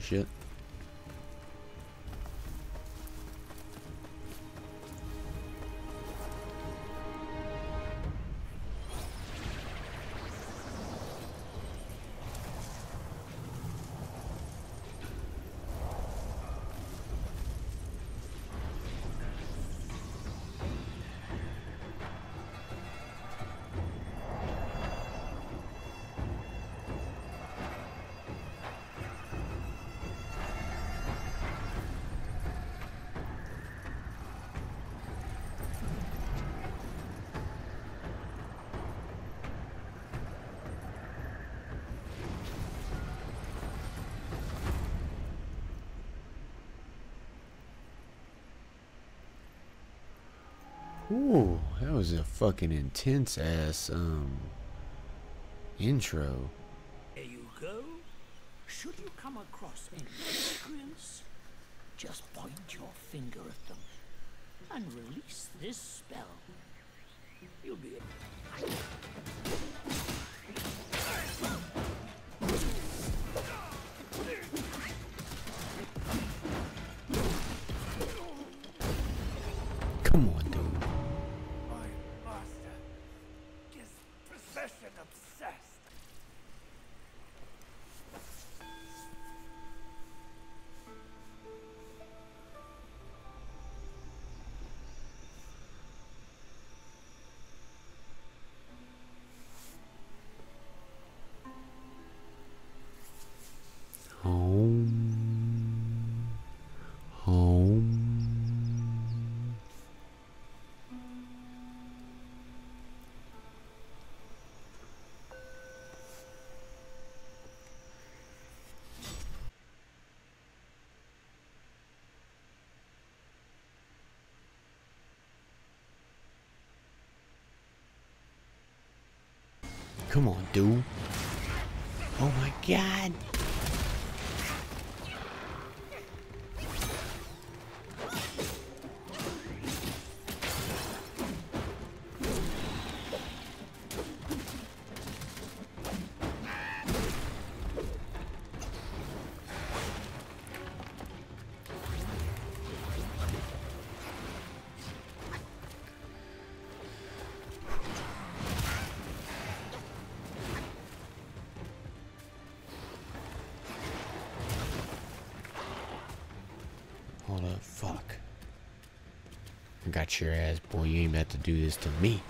Holy shit. Ooh, that was a fucking intense ass intro. There you go. Should you come across any miscreants, just point your finger at them and release this spell. You'll be Come on, dude. Come on, dude. Oh my god. Hold up, fuck. I got your ass, boy. You ain't about to do this to me.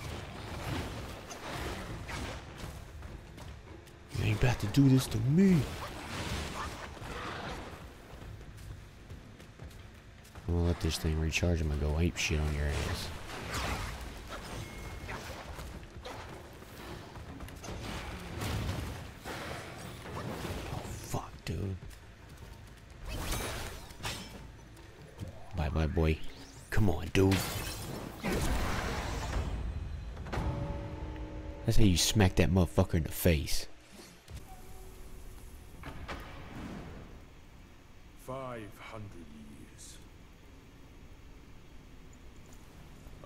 You ain't about to do this to me. I'm gonna let this thing recharge. I'm gonna go ape shit on your ass. Oh, fuck, dude. Bye-bye, boy. Come on, dude. That's how you smack that motherfucker in the face. 500 years.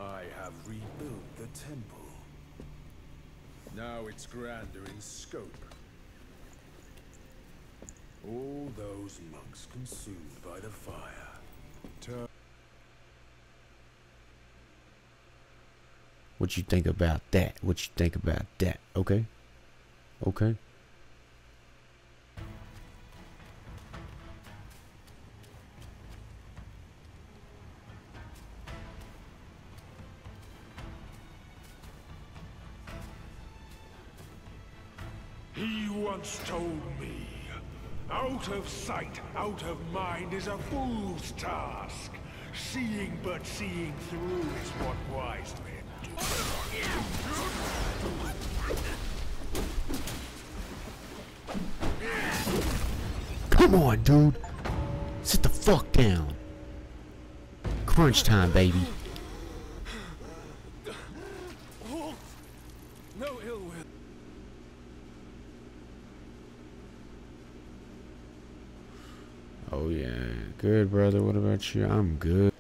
I have rebuilt the temple. Now it's grander in scope. All those monks consumed by the fire. What you think about that? What you think about that? Okay? Okay? He once told me, out of sight, out of mind is a fool's task. Seeing but seeing through is what wise men. Come on, dude. Sit the fuck down. Crunch time, baby. No ill will. Oh yeah, good brother. What about you? I'm good.